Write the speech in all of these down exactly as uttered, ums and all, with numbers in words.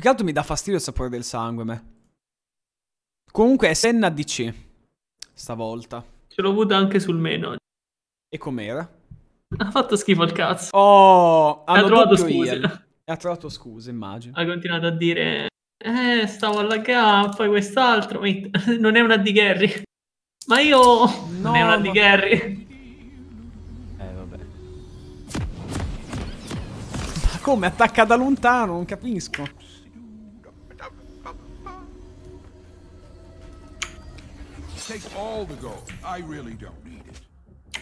Più che altro mi dà fastidio il sapore del sangue, me. Comunque è Senna D C. Stavolta. Ce l'ho avuta anche sul meno. E com'era? Ha fatto schifo il cazzo. Oh, ha trovato scuse. Ha trovato scuse, immagino. Ha continuato a dire... Eh, stavo alla K, poi quest'altro. Non è una di Gary. Ma io... No, non è una ma... di Gary. Eh, vabbè. Ma come? Attacca da lontano, non capisco. Take all the gold. I really don't need it.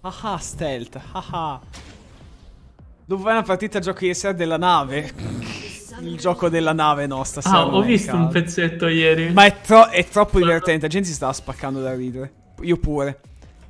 Ah, stealth. Ah. Dove vai una partita giochi di sera della nave? Il gioco della nave nostra. Ah, ho visto un pezzetto ieri. Ma è, tro è troppo Guarda. divertente. La gente si stava spaccando da ridere. Io pure.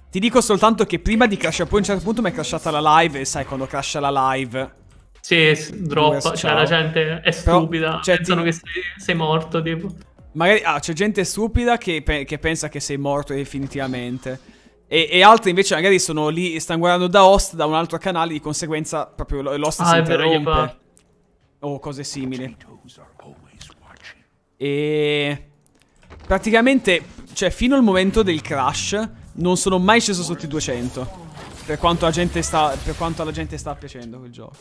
Ti dico soltanto che prima di crashare, poi a un certo punto mi è crashata la live. E sai quando crasha la live? Sì, droppa. Cioè, la gente è stupida. Però, cioè, pensano ti... che sei, sei morto, tipo. Magari ah, c'è gente stupida che, pe che pensa che sei morto definitivamente. E, e altri invece magari sono lì e stanno guardando da host, da un altro canale, di conseguenza proprio l'host ah, si interrompe. O cose simili. E praticamente, cioè, fino al momento del crash non sono mai sceso sotto i duecento. Per quanto la gente sta, per quanto alla gente sta piacendo quel gioco.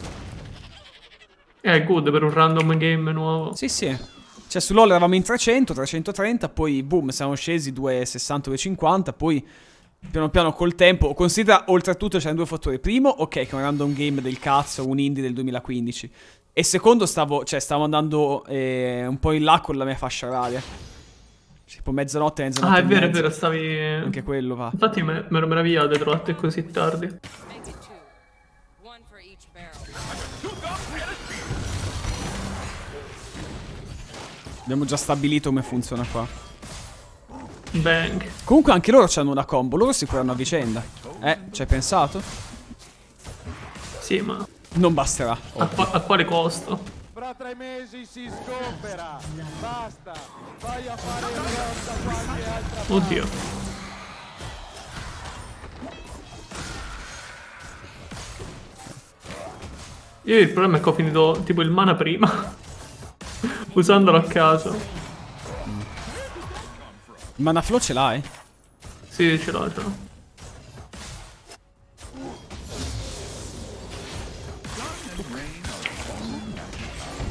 È good per un random game nuovo. Sì, sì. Cioè su LoL eravamo in trecento, trecentotrenta, poi boom, siamo scesi duecentosessanta, duecentocinquanta, poi piano piano col tempo. Considera oltretutto c'erano due fattori. Primo, ok, che è un random game del cazzo, un indie del duemilaquindici. E secondo, stavo, cioè, stavo andando eh, un po' in là con la mia fascia oraria. Tipo mezzanotte, mezzanotte Ah, è vero, è vero, stavi... Anche quello va. Infatti mi ero meravigliato di trovarti così tardi. Abbiamo già stabilito come funziona qua. Bang. Comunque anche loro c'hanno una combo. Loro si curano a vicenda. Eh, ci hai pensato? Sì, ma... Non basterà. A, qua a quale costo? Fra tre mesi si sgombera. Basta. Vai a fare rossa qualche altra parte. Oddio. Io il problema è che ho finito tipo il mana prima. Usandolo a caso. Mm. Mana flow ce l'hai? Sì, ce l'ho, ce l'ho.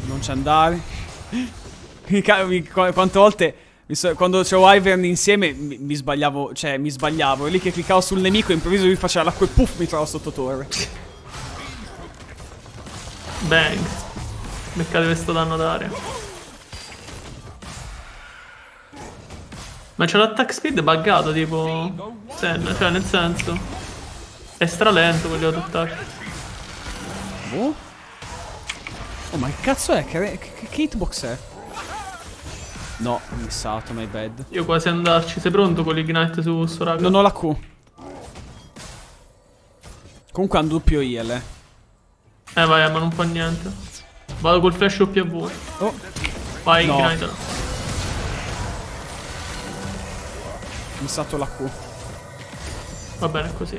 Non c'è andare. Quante volte so, quando c'ho Ivern insieme mi, mi sbagliavo, cioè mi sbagliavo. E lì che cliccavo sul nemico e improvviso lui faceva l'acqua e puff mi trovo sotto torre. Bang. Beccate questo danno d'aria. Ma c'è l'attack speed buggato, tipo... Senna, cioè, nel senso... È stralento quello di attack. Oh? Oh, ma che cazzo è? Che, che, che hitbox è? No, ho missato, my bad. Io quasi andarci. Sei pronto con l'ignite su Soraka? Non ho la Q. Comunque ha un doppio heal. Eh, eh vai, ma non fa niente. Vado col flash W. Oh. Vai, no. Ignite. Ho missato la Q. Va bene così.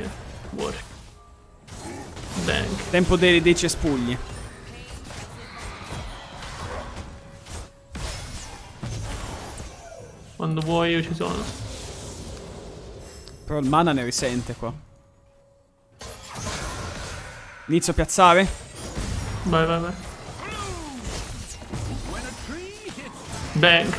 War. Bang. Tempo dei, dei cespugli. Quando vuoi io ci sono. Però il mana ne risente qua. Inizio a piazzare. Vai vai vai. Bang.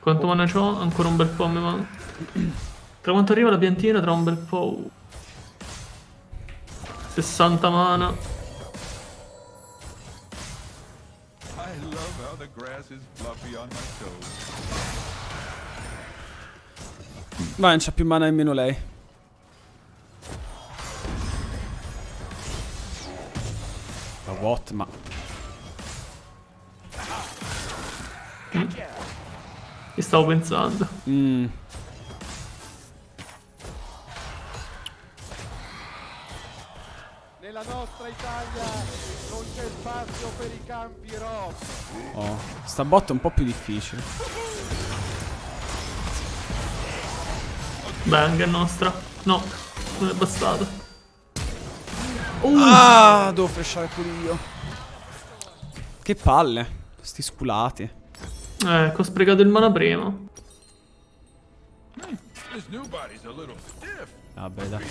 Quanto mana c'ho? Ancora un bel po' mi manca. Tra quanto arriva la piantina? Tra un bel po'. sessanta mana. Ma non c'ha più mana nemmeno lei. Ma what? Ma... Mm. Che stavo pensando. Mm. Nella nostra Italia non c'è spazio per i campi rock. Oh, sta botta è un po' più difficile. Bang è nostra. No, non è bastato. Uh. Ah, devo freshare pure io. Che palle, sti sculati. Ecco, ho sprecato il mana prima. Vabbè, dai.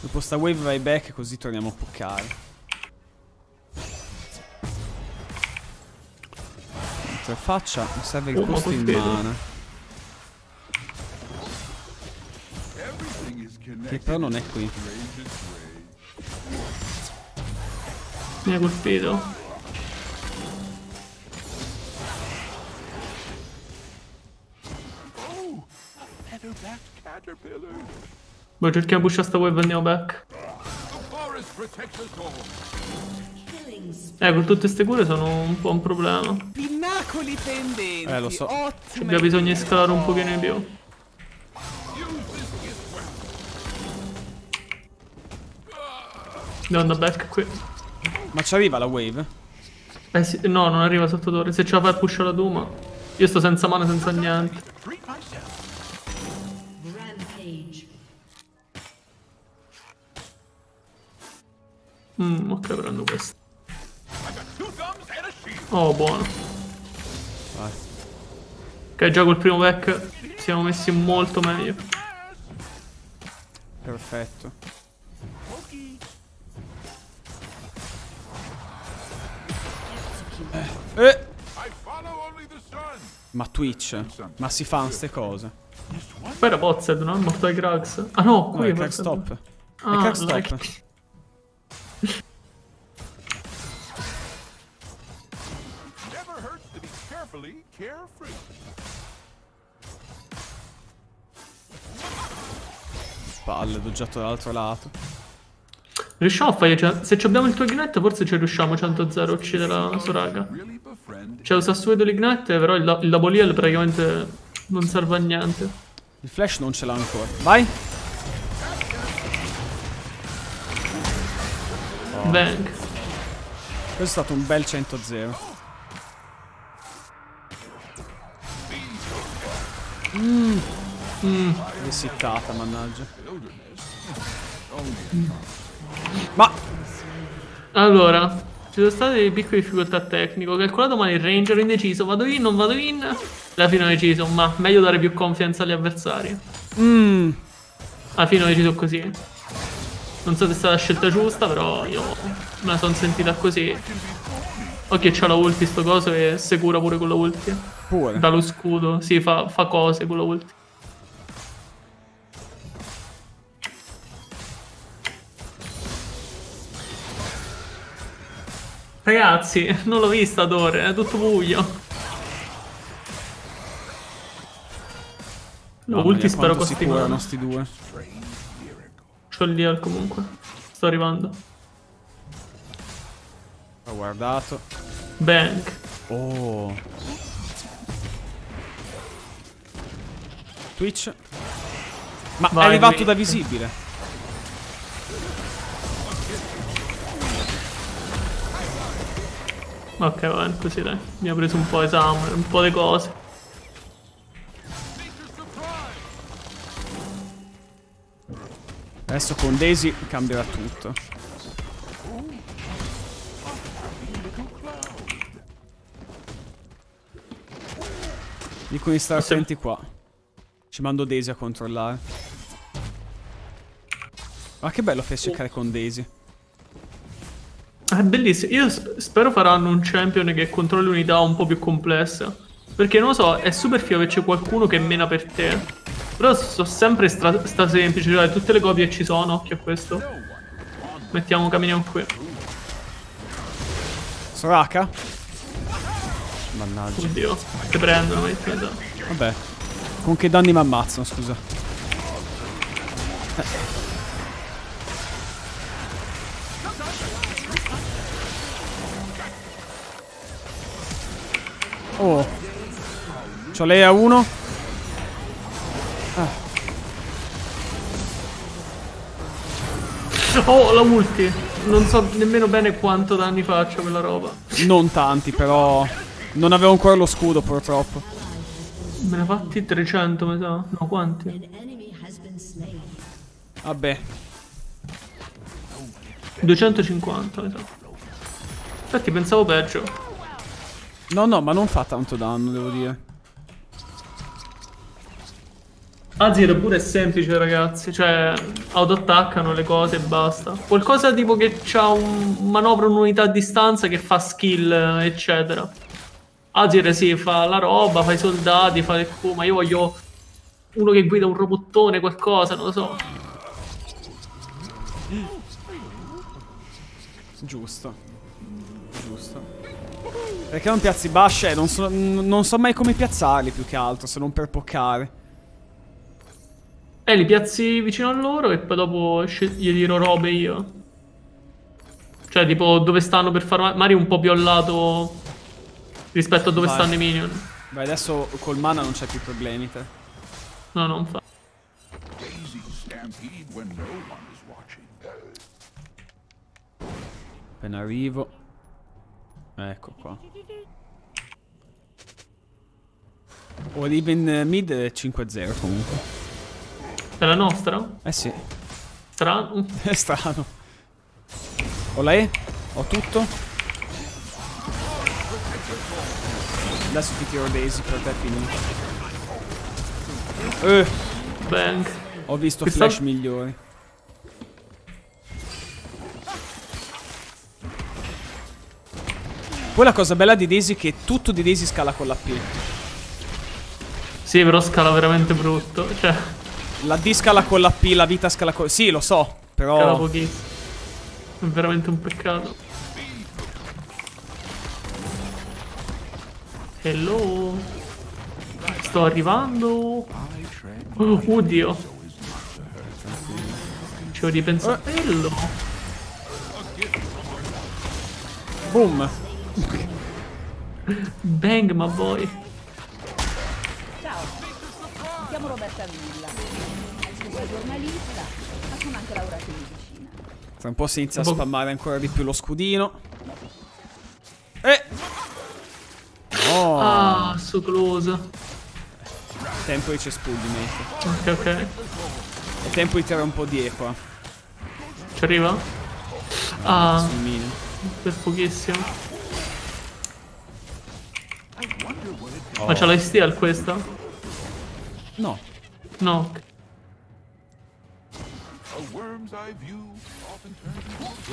Dopo sta wave vai back così torniamo a puccare. Mentre faccia mi serve il oh, costo in mana, che però non è qui. Mi ha colpito. Oh, boh, cerchiamo di pushare sta wave e andiamo back. Eh, con tutte ste cure sono un po' un problema. Pinnacoli pendenti. Eh, lo so. Abbiamo bisogno di scalare un pochino in più. Devo andare back qui. Ma ci arriva la wave? Eh sì, no, non arriva sotto torre. Se ce la fai pusha la Duma. Io sto senza mana, senza niente. Mm, ok, prendo questo. Oh, buono. Vai. Ok, già col primo back siamo messi molto meglio. Perfetto. Eh. Eh. Ma Twitch, ma si fanno ste cose. Poi era Bozzed, non è morto ai Krags. Ah no, qui no, è Krags top. Ah, è Krags like. Top. Palle, l'ho girato dall'altro lato. Riusciamo a fare, cioè, se abbiamo il tuo ignite forse ci riusciamo cento zero a uccidere la Soraka. Cioè usa subito l'ignite, però il, il double heal praticamente non serve a niente. Il flash non ce l'ha ancora. Vai. Oh. Bang. Questo è stato un bel cento zero. Mmm, mmm, resittata, mannaggia. Mm. Ma allora, ci sono state delle piccole difficoltà tecniche. Ho calcolato male il ranger, indeciso. Vado in, non vado in. Alla fine ho deciso, ma meglio dare più confidenza agli avversari. Mmm. Alla fine ho deciso così. Non so se è stata la scelta giusta, però io me la sono sentita così. Ok, c'ha la ulti sto coso e si cura pure con la ulti. Pure? Dallo scudo, si sì, fa, fa cose con la ulti. Ragazzi, non l'ho vista Dore, è tutto buio. La no, ulti spero costi male. Quanto si curano sti due? C'ho il deal comunque, sto arrivando. Ho guardato. Bang. Oh. Twitch. Ma vai, è arrivato qui da visibile. Ok, va bene, così dai. Mi ha preso un po' esame, un po' di cose. Adesso con Daisy cambierà tutto. Dico di stare attenti qua. Ci mando Daisy a controllare. Ma che bello fare cercare con Daisy. È bellissimo. Io spero faranno un champion che controlli unità un po' più complessa. Perché non lo so, è super figo che c'è qualcuno che mena per te. Però sono sempre stra, stra semplice. Cioè, tutte le copie ci sono, occhio a questo. Mettiamo, camminiamo qui. Soraka? Mannaggia. Oddio, ti prendono, mi prendo. Vabbè, con che danni mi ammazzano, scusa. Eh. Oh. C'ho lei a uno. Ah. Oh, la ulti. Non so nemmeno bene quanto danni faccia quella roba. Non tanti, però. Non avevo ancora lo scudo, purtroppo. Me ne ha fatti trecento, mi sa. No, quanti? Vabbè, duecentocinquanta, mi sa. Infatti pensavo peggio. No, no, ma non fa tanto danno, devo dire. Azir pure è semplice, ragazzi. Cioè, autoattaccano le cose e basta. Qualcosa tipo che c'ha un manovra un'unità a distanza che fa skill, eccetera. Azir si sì, fa la roba, fa i soldati, fa il cu, ma io voglio uno che guida un robottone, qualcosa, non lo so. Giusto. Giusto. Perché non piazzi basce? Non so, non so mai come piazzarli, più che altro, se non per poccare. Eh, li piazzi vicino a loro e poi dopo gli tiro robe io. Cioè, tipo, dove stanno per fare... Mario un po' più al lato rispetto a dove vai. Stanno i minion. Beh, adesso col mana non c'è più problemi, te. No, non fa. Appena arrivo. Ecco qua. O even mid cinque a zero comunque. È la nostra? Eh sì. Strano. È strano. Ho la E, ho tutto. Adesso ti tiro Daisy per te è finito. Eh. Bang. Ho visto Questa... flash migliori. Poi la cosa bella di Daisy è che tutto di Daisy scala con la P. Sì, però scala veramente brutto. Cioè, la D scala con la P, la vita scala con... Sì, lo so, però... Scala pochissimo. È veramente un peccato. Hello. Sto arrivando. Oh, oddio. Ci ho ripensato. Bello. Boom. Bang, ma voi. Ciao, mi chiamo Roberta Villa. Sono giornalista, ma sono anche laureata in medicina. Tra un po' si inizia a spammare ancora di più lo scudino. Eh! Oh. Ah, so close. È tempo di cespugli, mate. Ok, ok. È tempo di tirare un po' di equa. Ci arriva? Ah, ah. Per pochissimo. Oh. Ma c'ha la steal questa? No. No.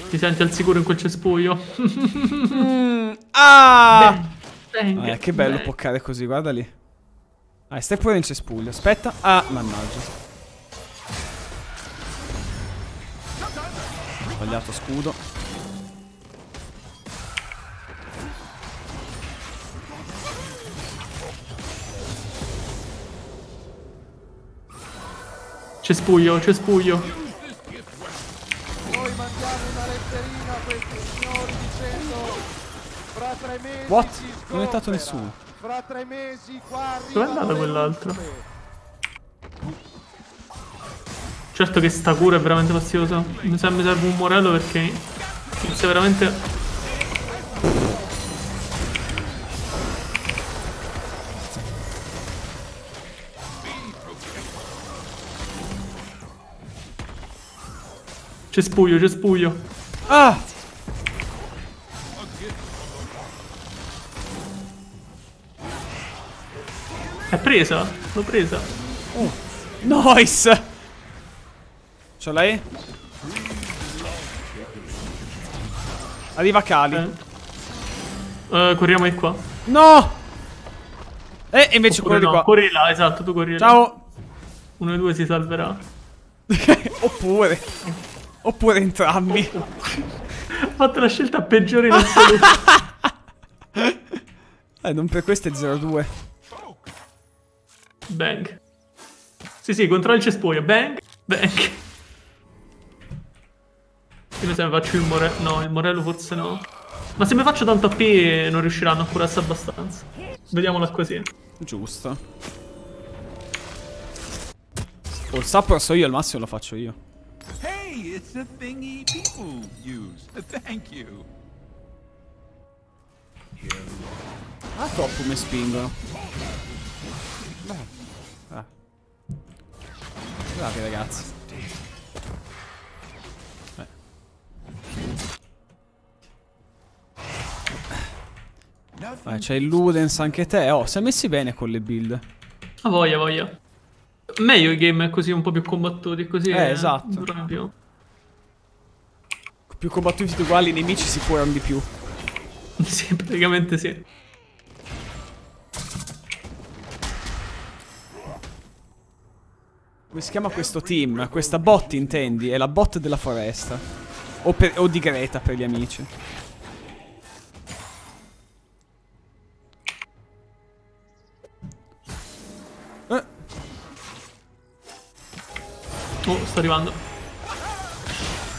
Ti senti al sicuro in quel cespuglio? mm. Ah! Bang. Bang. Eh, che bello Bang. Poccare così, guarda lì. Ah, stai pure nel cespuglio, aspetta. Ah, mannaggia. Ho sbagliato scudo. Cespuglio, cespuglio. Vuoi mandare una letterina a questi signori dicendo fra tre mesi? What? Non è stato nessuno. Fra tre mesi qua. Dove è andato quell'altro? Certo che sta cura è veramente fastidiosa. Mi sa mi serve un Morello perché inizia veramente. Cespuglio, cespuglio. Ah! È presa? L'ho presa. Oh. Nice! C'ho la E? Arriva Kali. Eh. Uh, corriamo di qua. No! Eh, invece quello no, di qua. Corri là, esatto, tu corri là. Ciao! Uno e due si salverà. Oppure... Oppure entrambi. Ho fatto la scelta peggiore in assoluto. Eh, non per questo è zero a due. Bang. Sì, sì, contro il cespuglio. Bang, bang. Io mi sembra faccio il Morello. No, il Morello forse no. Ma se mi faccio tanto A P non riusciranno a curarsi abbastanza. Vediamola così. Giusto. O il sapro so io, al massimo lo faccio io. Hey, it's a thingy people use. Thank you. Ah, so come spingono. Ah. Guardate ragazzi. Beh. Ah, c'è il Ludens anche te. Oh, sei messi bene con le build. A voglia, voglia. Meglio il game è così, un po' più combattuti così. Eh, esatto. Più. più combattuti tutti uguali, i nemici si curano di più. Sì, praticamente sì. Come si chiama questo team? Questa bot intendi? È la bot della foresta. O, per, o di Greta per gli amici. Eh. Oh, sto arrivando.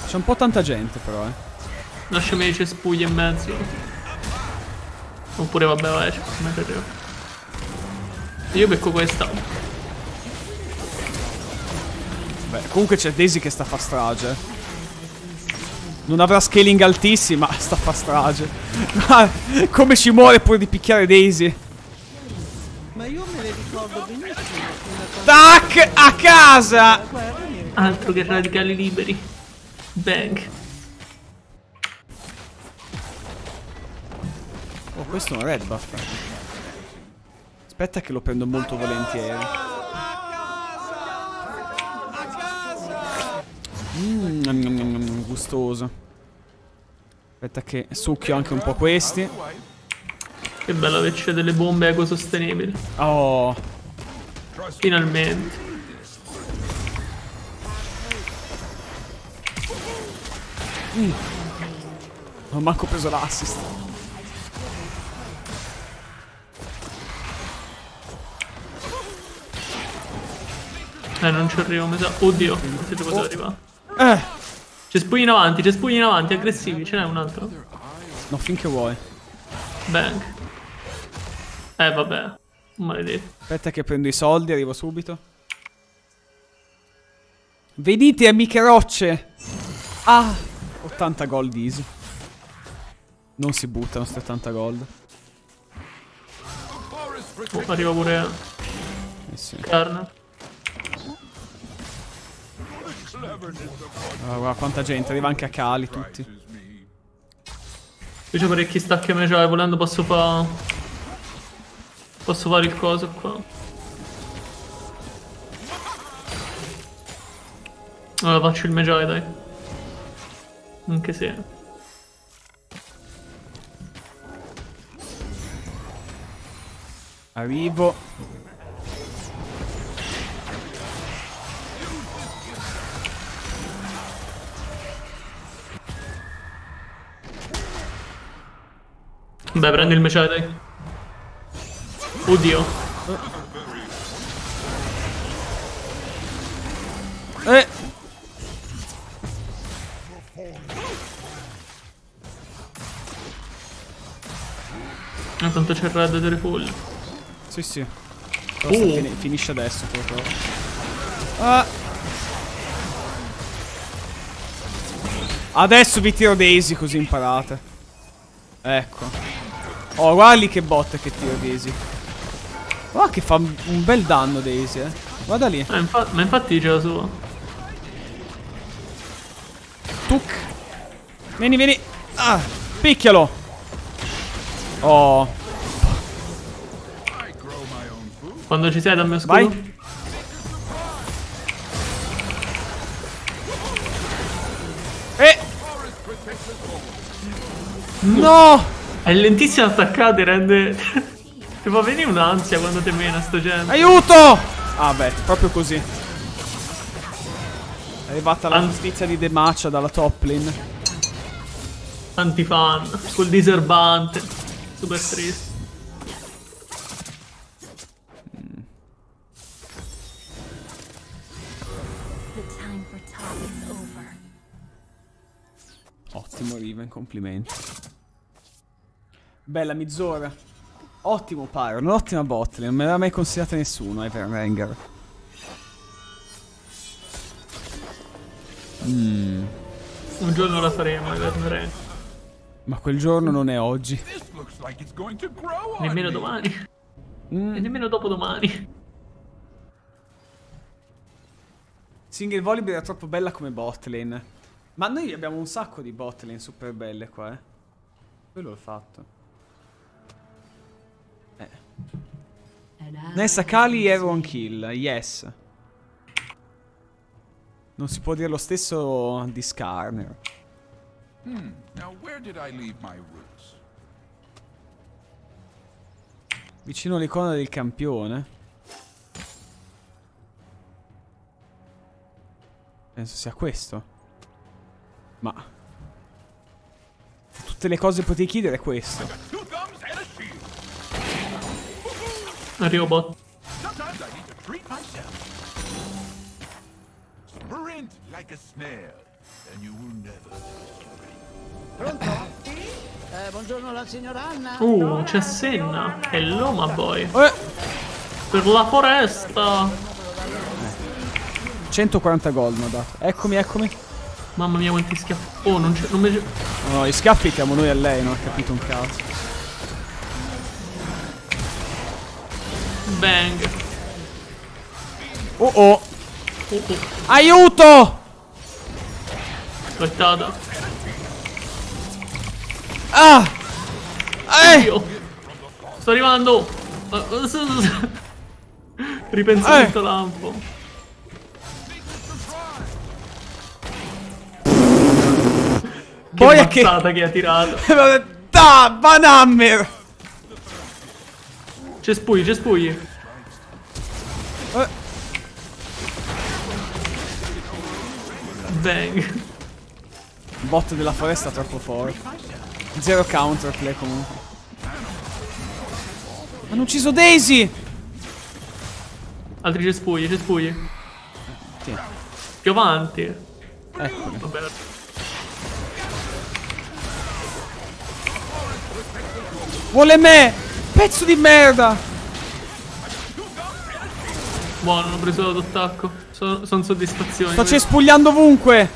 C'è un po' tanta gente però, eh. Lasciami le cespuglie in mezzo. Oppure vabbè vai, come te arrivo. Io becco questa. Beh, comunque c'è Daisy che sta a fa strage. Non avrà scaling altissima, sta a fa strage. Ma come ci muore pure di picchiare Daisy. Ma io me ne ricordo benissimo. Tac! A casa! Altro che radicali liberi. Bang. Oh, questo è un red buff. Aspetta che lo prendo molto volentieri. Mmm, gustoso. Aspetta che succhio anche un po' questi. Che bello averci delle bombe ecosostenibili. Oh, finalmente. Mm. Non ho manco preso l'assist. Eh, non ci arrivo, mi sa. Oddio, non ci potevo arrivare. Eh. C'è spugni in avanti, c'è spugni in avanti, aggressivi, ce n'è un altro? No, finché vuoi. Bang. Eh, vabbè. Maledetto. Aspetta che prendo i soldi, arrivo subito. Venite, amiche rocce! Ah! ottanta gold easy. Non si buttano sti ottanta gold. Oh, arriva pure... Eh sì. Skarner. Oh, guarda quanta gente, arriva anche a Cali tutti. Io c'ho parecchi stacchi a Mejai, volendo posso fare... Posso fare il coso qua. Allora faccio il Mejai, dai. Anche se... Arrivo. Beh, prendi il machete. Oddio. Eh. Ah, tanto c'è il red delle folle. Sì, sì. Però oh. fin finisce adesso, proprio. Ah. Adesso vi tiro Daisy così imparate. Ecco. Oh, guarda lì che botte che tiro Daisy. Guarda che fa un bel danno Daisy, eh. Guarda lì. Ma, infa ma infatti c'è la sua. Tuc. Vieni, vieni. Ah, picchialo. Oh. Quando ci sei dal mio scudo. Vai. Eh. No. È lentissima attaccata e rende... Ti fa venire un'ansia quando te mena sto genere. Aiuto! Ah beh, proprio così. È arrivata la giustizia di Demacia dalla top lane. Tanti fan, col diserbante. Super triste. Ottimo Riven, complimenti. Bella Mizora. Ottimo Pyrrhon, un'ottima botlane. Non me l'ha mai consigliata nessuno, Ivern Ranger. Mm. Un giorno la faremo, Ivern. Ma quel giorno non è oggi. Nemmeno domani. Mm. E nemmeno dopodomani. Single Volibear era troppo bella come botlane. Ma noi abbiamo un sacco di botlane super belle qua, eh. Quello l'ho fatto. Eh. Nessa Kali have one kill, yes. Non si può dire lo stesso di Skarner. Hmm. Now where did I leave my roots? Vicino all'icona del campione. Penso sia questo. Ma tutte le cose potevi chiedere questo. Arrivo bot. Buongiorno la signora Anna. Uh, c'è Senna. È l'oma boy. Eh. Per la foresta. centoquaranta gold mi ha dato. Eccomi, eccomi. Mamma mia quanti schiaffi. Oh, non c'è. Non mi... No, no, i schiaffi siamo noi a lei, non ho capito un cazzo. Bang. Oh oh. Oh, oh. Aiuto! Aspettata. Ah! Eh! Oddio. Sto arrivando! Ripensamento eh. lampo. Poi è che... che ha tirato. Da, Banhammer! C'è spugli, c'è spugli. Eh. Bang. Bot della foresta troppo forte. Zero counterplay comunque. Hanno ucciso Daisy! Altri c'è spugli, c'è spugli. Sì. Più avanti. Eccoli. Vabbè. Vuole me! Pezzo di merda! Buono, ho preso l'autotacco. Sono, sono soddisfazioni. Sto cespugliando ovunque!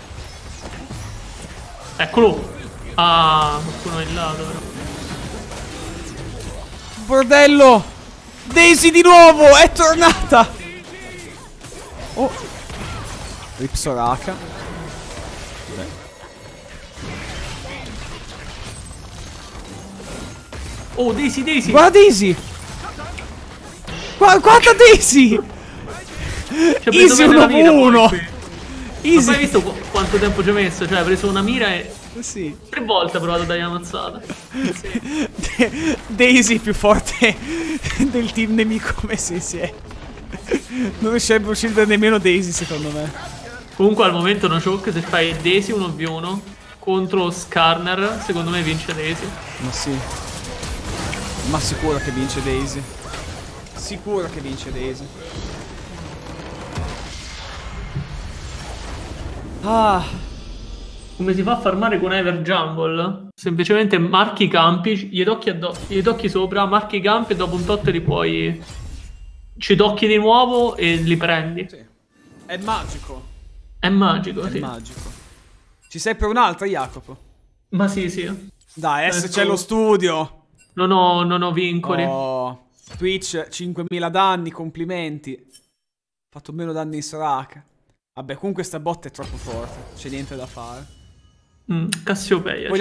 Eccolo! Ah, qualcuno è là, però. Bordello! Daisy di nuovo! È tornata! Oh! Rip Soraka. Beh. Oh, Daisy, Daisy! Guarda Daisy! Guarda, guarda Daisy! Cioè, easy uno uno! Easy! Ma hai visto qu quanto tempo ci ho messo? Cioè, ha preso una mira e... Sì. Tre volte ho provato a dargli una mazzata. Sì. Daisy più forte del team nemico messo insieme. Non riuscirebbe a uccidere nemmeno Daisy, secondo me. Comunque, al momento non choc, se fai Daisy uno contro uno contro Skarner, secondo me vince Daisy. Ma sì. Ma sicuro che vince Daisy. Sicuro che vince Daisy. Ah. Come si fa a farmare con Ever Jumble? Semplicemente marchi i campi, gli docchi, gli docchi sopra, marchi i campi e dopo un tot li puoi... Ci docchi di nuovo e li prendi. Sì. È magico. È magico, È sì. magico. Ci sei per un'altra, Jacopo? Ma sì, sì. Dai, adesso c'è lo studio. Non ho, non ho vincoli. Oh, Twitch cinquemila danni, complimenti. Ho fatto meno danni in Soraka. Vabbè, comunque sta botta è troppo forte. C'è niente da fare. Mm, Cassiopeia.